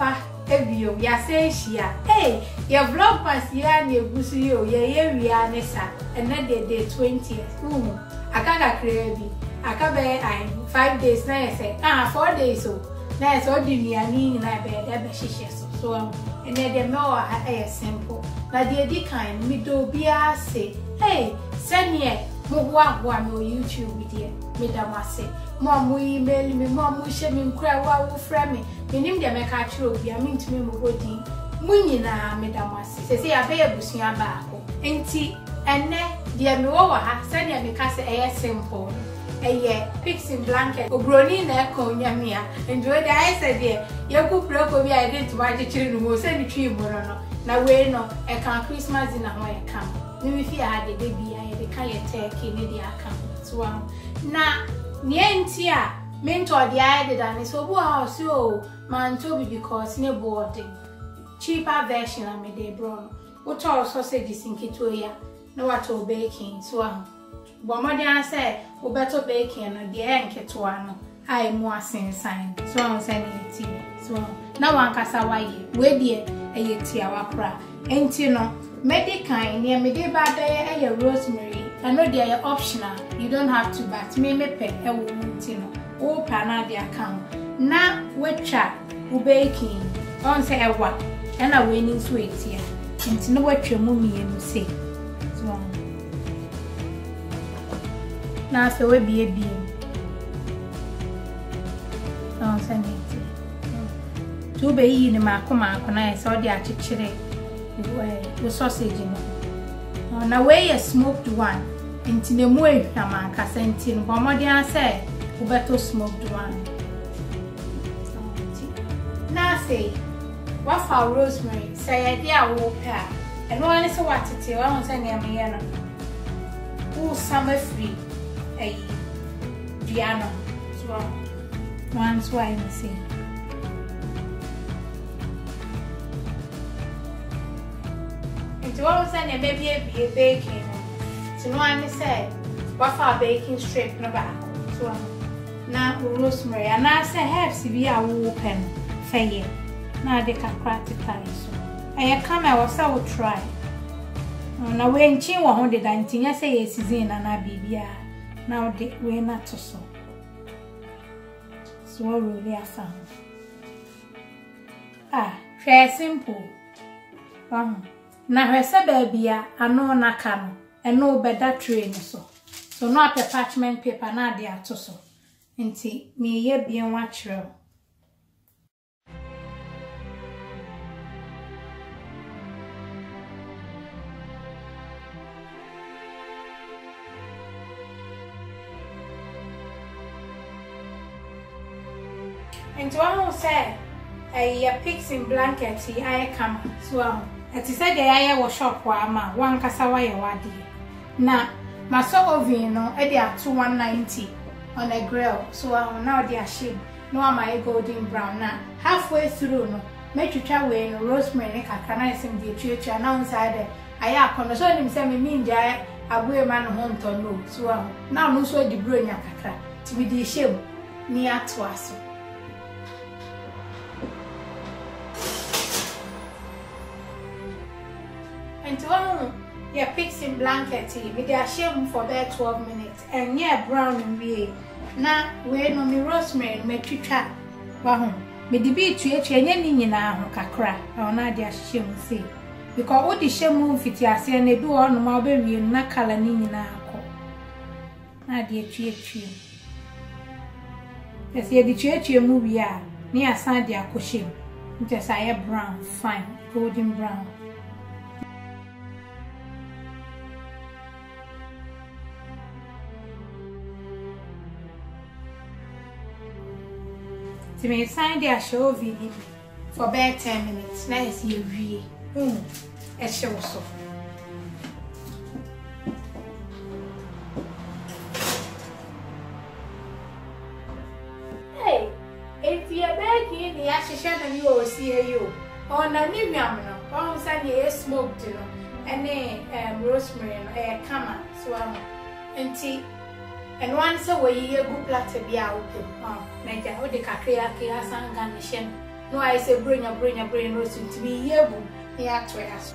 papa ebio ya se hia eh your vlog pass ya na egusu yo ye ye wia ne sa na the day 20th akaka krebi akabe I 5 days na say 4 days so na so di mi ani na be da be hihye so and the more simple na the di kan mi do bia say eh senior Mwa no YouTube video, Madam Massey. Mom, we email me, Mom, we shall me cry while we frame me. We name them a catcher, we are mean to me, Mogoti. Munina, Madam Massey, say a bear bushing a barco. Auntie, and ne, dear Moa, send them a cast air simple. A year, fixing blanket, or groaning air cone, Yamia, enjoy the ice a dear. Your good block will be identified the children will send the tree, Morano. Now, we know a can Christmas in a way come. Maybe if you had the baby, I had a kind of turkey, maybe I can't. So, now, Nientia, mentor the idea that it's so man Toby because no boarding. Cheaper version I made a brown. What all sausages in Kitoya? No, at all baking. So, but my dear said, O better baking or the anket one. I am more sin sign. So, I'm sending it to you. So, now one cassaway, where dear, a year tea our cry. Ain't you know? Medicine, yeah, me dey buy your rosemary. I know they are optional. You don't have to, but me pay a woman, you know. Oh, pana the account. Now we chat, we baking. On say a what? And I winning sweet here. And you know what your mummy and say. So now so we be a beam. On Sunday. To be in the Macoma, when I saw the article. The sausage, you know. On the way, a smoked one. And in the way, a man can send in one more than I said, who better smoked one. Now say, what for rosemary? Say, I dear walk her. And one is what to tell. I want to name Yana. Oh, summer free. A Diana. Once, why I say. So what was saying maybe a baking. So no one said, what for a baking strip no back. So now rosemary and I say herbs be a open fair. Now they can practically so. And come I was I will try. Now when chin 119 I say yes is in and I be now they we're not to so. So what will be a sound? Ah, very simple. Na hwese baabia ano na kanu eno obeda train so no attachment paper na de atoso nti me ye bien wa kire nti won say a pixing blanket I come so at the side, I was shop where I'm one cassaway or dear. Now, my soul vino, Eddie at 2190 on a grill, so I'm now dear sheep, nor my golden brown. Now, halfway through, no, make you try way in rosemary, I can I send the church announce either. I have concerned himself in mean giant, a way man home to know, so now no so the brain cacra to be the shame near to us. And your pixie blanket with their shame for about 12 minutes and yeah brown in way. Now we no me rosemary me twitwa wahom me de bi twetwa enye nyina ho kakra na ona de shame say because all the shame fit ase na do on ma be wie na kala ni nyina akọ na de twetwa yes ye de twetwa mu wi a ni asan de akọ shame just aye brown fine golden brown. So me sign the show video for about 10 minutes. Now it's your view. It shows so. Hey, if you're back in the ashes, you will see you. On a new yam, on Sunday, smoked, you know, and then rosemary and camera, so and tea. And once a way, you go plat to be out. Major, what the Kakriaki has and garnishing No, I say brain rose to be able to act as.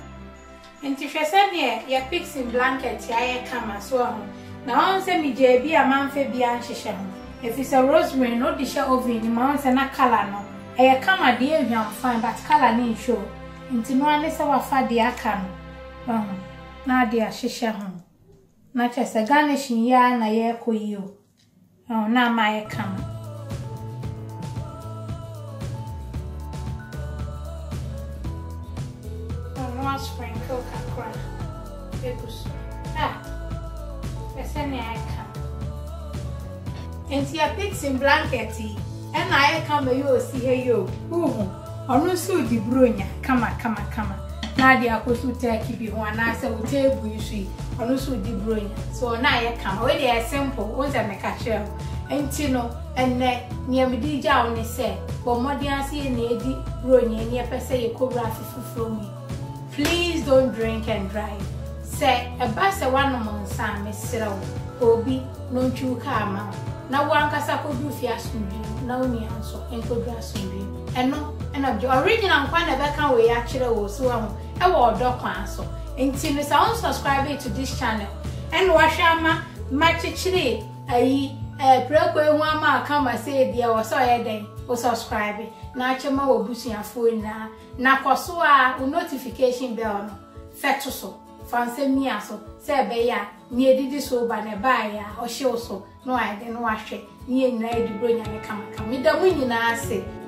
And if you said, yeah, you're fixing blankets, I come as well. Now, send me JB a man for Bianchisham. If it's a rosemary, no dish over in the mountains and a color, no. I come at the end, I'm fine, but color need show. Into no one is our father, I come. Oh, now, dear, she shall. Not just a garnishing yarn, I echo you. Oh, now my come. Sprinkle kakra. Ah, and your pigs in blankety, and I come you see here you. Or no suit the brunia. Come on. Nadia could take you one answer with table you see, or no suit the brunia. So now I come already as simple, was a macacher. And Tino and near me did ya only say, but more than I see any brunia and yet I say you could raffle from me. Please don't drink and drive. Say a bus a one month, Sam, Miss Obi, no true karma. Now one casaco do fiasum, no me answer, and could assume. And no, and of the original one of that way actually was so a war dog answer. And see, Miss, I unsubscribe to this channel. And washama, machichiri, a broke one mark come and say, dear, or so a day. Or subscribe. Now, chama will boost your phone now. Now, Kosua, notification bell. Fetoso, fancy me aso, say beya, near did this over and a buyer, or she also. No, I didn't wash it. Near the brain and the camera. With the winning, I say.